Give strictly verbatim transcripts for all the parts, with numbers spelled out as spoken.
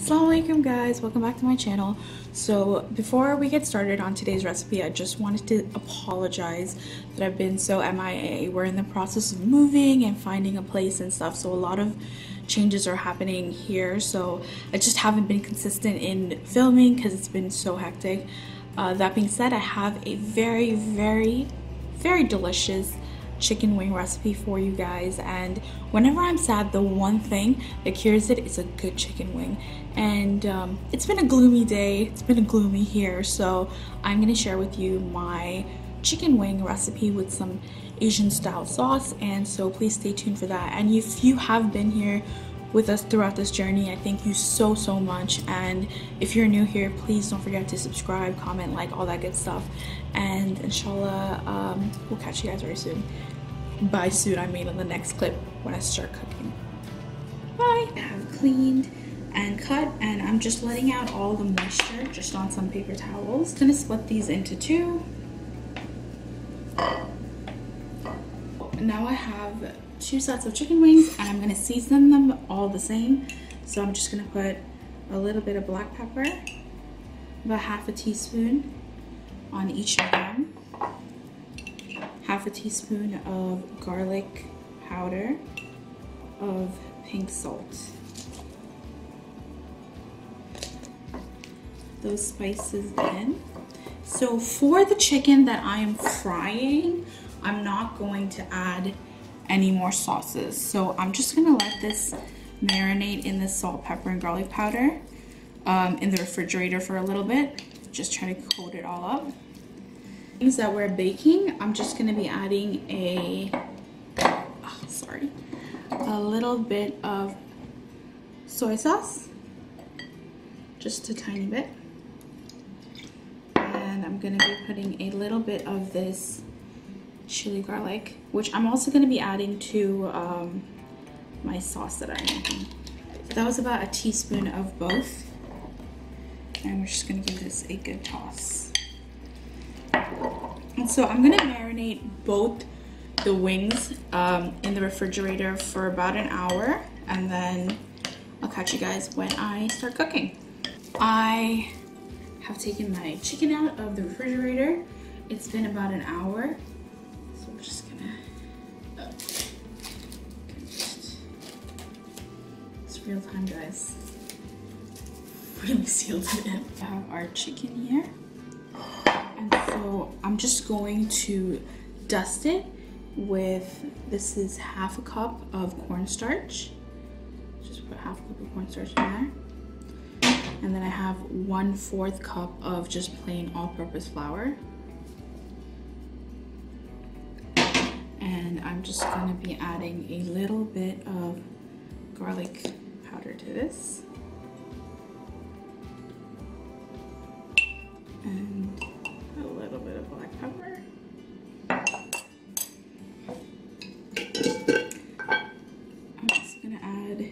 Assalamu alaikum guys, welcome back to my channel. So before we get started on today's recipe, I just wanted to apologize that I've been so M I A. We're in the process of moving and finding a place and stuff, so a lot of changes are happening here, so I just haven't been consistent in filming because it's been so hectic. Uh, that being said, I have a very very very delicious chicken wing recipe for you guys, and whenever I'm sad, the one thing that cures it is a good chicken wing. And um, it's been a gloomy day, it's been a gloomy here, so I'm gonna share with you my chicken wing recipe with some Asian style sauce, and so please stay tuned for that. And if you have been here with us throughout this journey, I thank you so so much, and if you're new here, please don't forget to subscribe, comment, like, all that good stuff, and inshallah um, we'll catch you guys very soon. By soon I mean on the next clip when I start cooking. Bye! I have cleaned and cut, and I'm just letting out all the moisture just on some paper towels. I'm gonna split these into two. Now I have two sets of chicken wings, and I'm going to season them all the same. So I'm just going to put a little bit of black pepper, about half a teaspoon on each of them, half a teaspoon of garlic powder, of pink salt. Those spices in. So for the chicken that I am frying, I'm not going to add any more sauces, so I'm just gonna let this marinate in the salt, pepper, and garlic powder um, in the refrigerator for a little bit. Just try to coat it all up. Things that we're baking, I'm just gonna be adding a oh, sorry, a little bit of soy sauce, just a tiny bit, and I'm gonna be putting a little bit of this chili garlic, which I'm also going to be adding to um, my sauce that I'm making. So that was about a teaspoon of both, and we're just going to give this a good toss. And so I'm going to marinate both the wings um, in the refrigerator for about an hour, and then I'll catch you guys when I start cooking. I have taken my chicken out of the refrigerator. It's been about an hour. I'm just gonna, uh, just, it's real time guys, really sealed it in. We have our chicken here, and so I'm just going to dust it with, this is half a cup of cornstarch, just put half a cup of cornstarch in there, and then I have one fourth cup of just plain all-purpose flour. And I'm just going to be adding a little bit of garlic powder to this. And a little bit of black pepper. I'm just going to add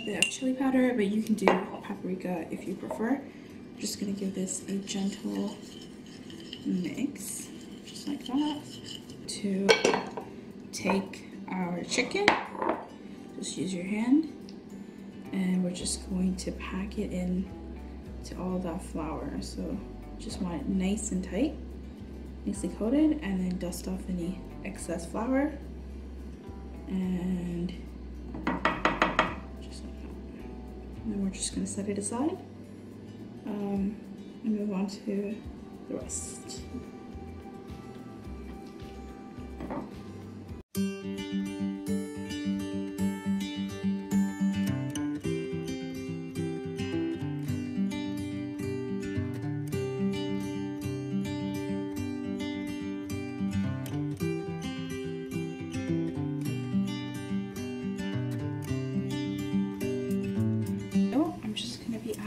a bit of chili powder, but you can do paprika if you prefer. I'm just going to give this a gentle mix. Like that, to take our chicken, just use your hand, and we're just going to pack it in to all that flour. So just want it nice and tight, nicely coated, and then dust off any excess flour, and just like that. And then we're just going to set it aside um, and move on to the rest.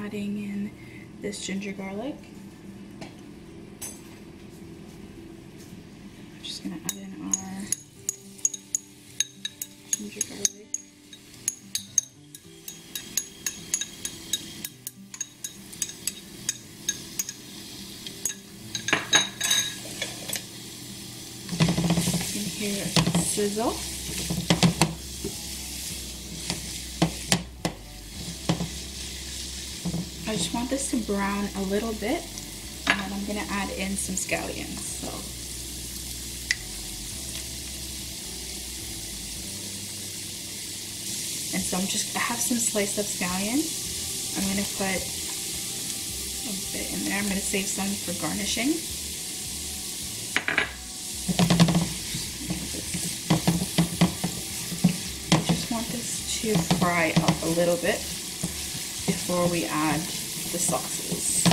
Adding in this ginger garlic. I'm just gonna add in our ginger garlic. You can hear it sizzle. I just want this to brown a little bit, and then I'm gonna add in some scallions. So and so I'm just I have some sliced up scallions. I'm gonna put a bit in there. I'm gonna save some for garnishing. I just want this to fry up a little bit before we add the sauces.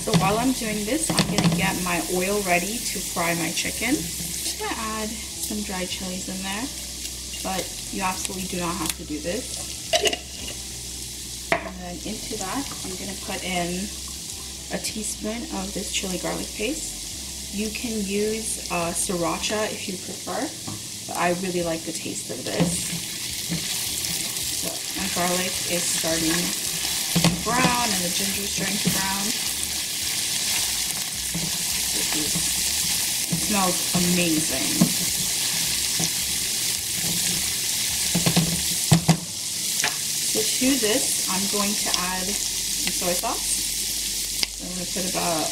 So while I'm doing this, I'm gonna get my oil ready to fry my chicken. I'm just gonna add some dried chilies in there, but you absolutely do not have to do this. And into that, I'm going to put in a teaspoon of this chili garlic paste. You can use uh, sriracha if you prefer, but I really like the taste of this. So my garlic is starting to brown and the ginger is starting to brown. This is, it smells amazing. To this, I'm going to add some soy sauce. I'm going to put about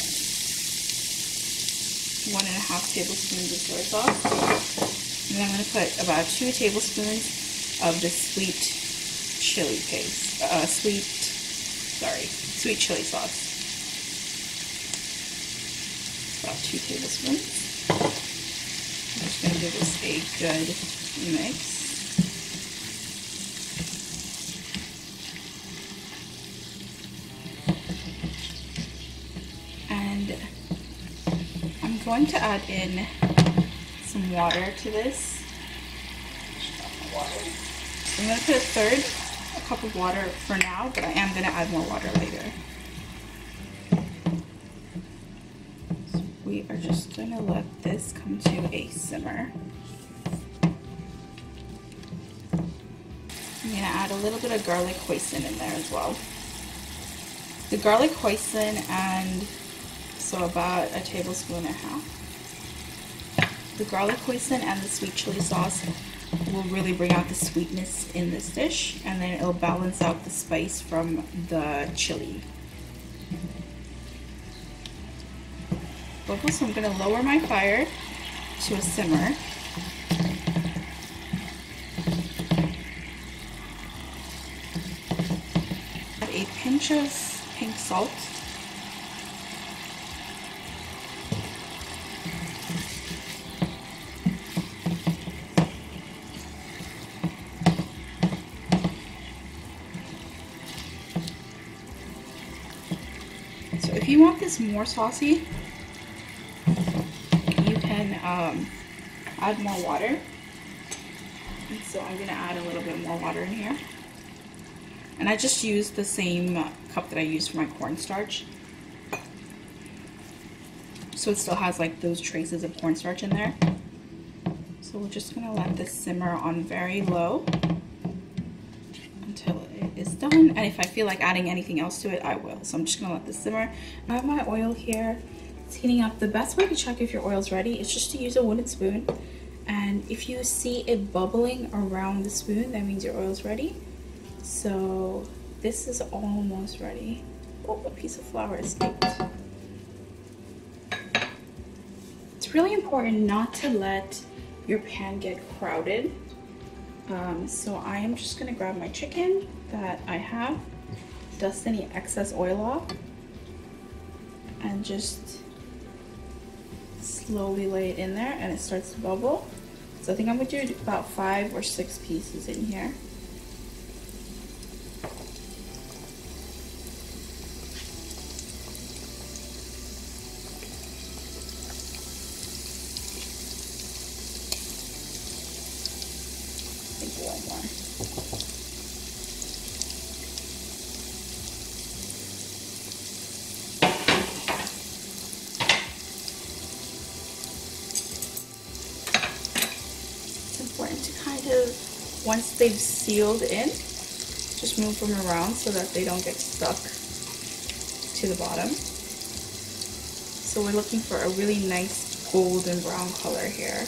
one and a half tablespoons of soy sauce, and then I'm going to put about two tablespoons of this sweet chili paste, uh, sweet, sorry, sweet chili sauce. About two tablespoons. I'm just going to give this a good mix. I'm going to add in some water to this. I'm going to put a third a cup of water for now, but I am going to add more water later. So we are just going to let this come to a simmer. I'm going to add a little bit of garlic hoisin in there as well. The garlic hoisin and so about a tablespoon and a half. The garlic hoisin and the sweet chili sauce will really bring out the sweetness in this dish, and then it'll balance out the spice from the chili. Okay, so I'm going to lower my fire to a simmer. Add a pinch of pink salt. If you want this more saucy, you can um, add more water. And so I'm going to add a little bit more water in here. And I just used the same cup that I used for my cornstarch. So it still has like those traces of cornstarch in there. So we're just going to let this simmer on very low until it is done, and if I feel like adding anything else to it, I will. So I'm just gonna let this simmer. I have my oil here, it's heating up. The best way to check if your oil's ready is just to use a wooden spoon, and if you see it bubbling around the spoon, that means your oil's ready. So this is almost ready. Oh, a piece of flour escaped. It's really important not to let your pan get crowded. Um, so I am just going to grab my chicken that I have, dust any excess oil off, and just slowly lay it in there, and it starts to bubble. So I think I'm going to do about five or six pieces in here. To kind of, once they've sealed in, just move them around so that they don't get stuck to the bottom. So we're looking for a really nice golden brown color here.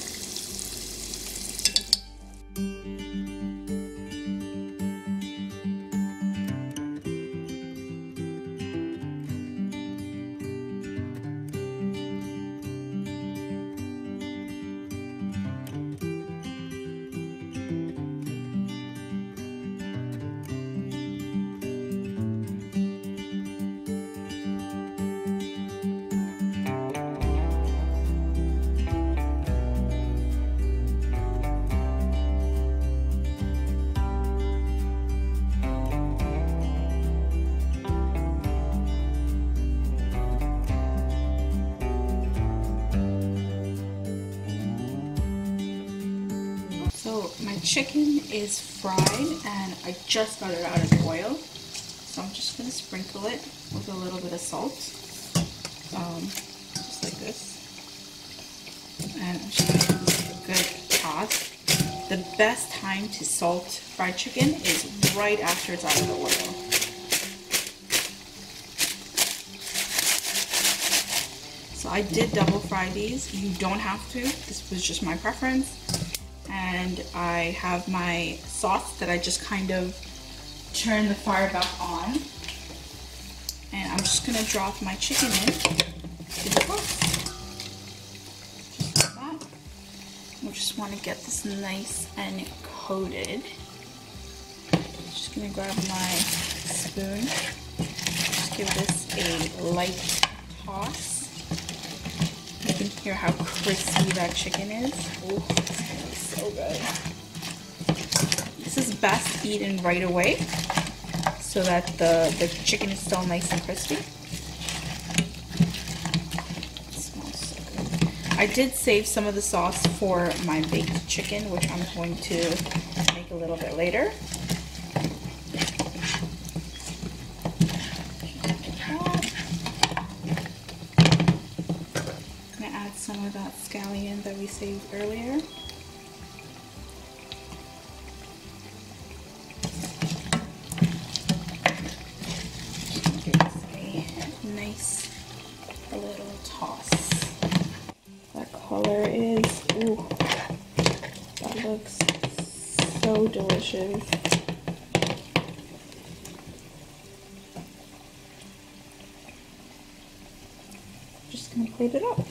So my chicken is fried and I just got it out of the oil. So I'm just going to sprinkle it with a little bit of salt. Um, just like this. And I'm just going to give it a good toss. The best time to salt fried chicken is right after it's out of the oil. So I did double fry these. You don't have to. This was just my preference. And I have my sauce that I just kind of turn the fire back on. And I'm just going to drop my chicken in to the sauce. Just like that. We just want to get this nice and coated. I'm just going to grab my spoon. Just give this a light toss. You can hear how crispy that chicken is. Oh, it smells so good. This is best eaten right away so that the, the chicken is still nice and crispy. It smells so good. I did save some of the sauce for my baked chicken, which I'm going to make a little bit later. Some of that scallion that we saved earlier. Just give this a nice little toss. That color is, ooh, that looks so delicious. Just gonna plate it up.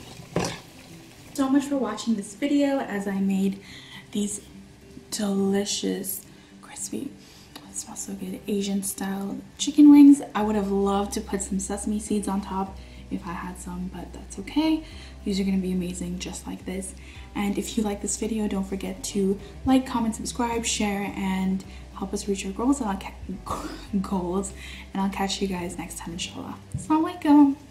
So much for watching this video as I made these delicious, crispy, it smells so good, Asian style chicken wings. I would have loved to put some sesame seeds on top if I had some, but that's okay. These are going to be amazing just like this. And if you like this video, don't forget to like, comment, subscribe, share, and help us reach our goals. And I'll, ca goals, and I'll catch you guys next time, inshallah. Assalamualaikum.